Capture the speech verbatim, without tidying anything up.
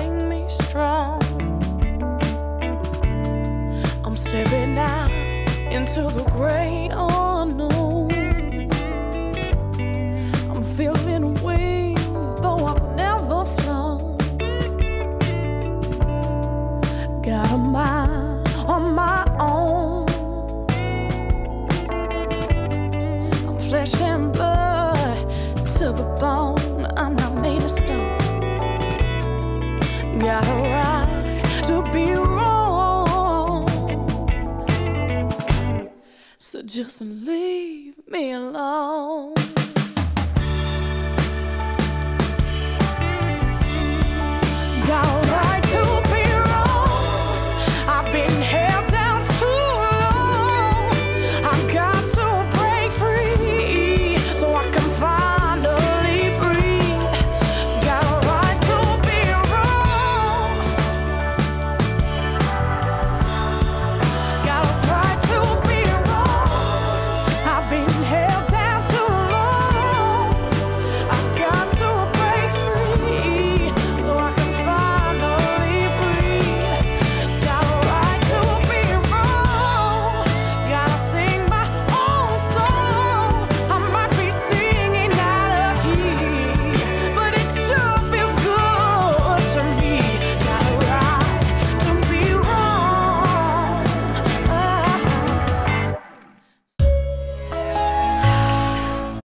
make me strong. I'm stepping out into the great unknown. I'm feeling wings, though I've never flown. Got a mind on my own. I'm flesh and blood to the bone. I'm not made of stone. Got a right to be wrong, so just leave me alone.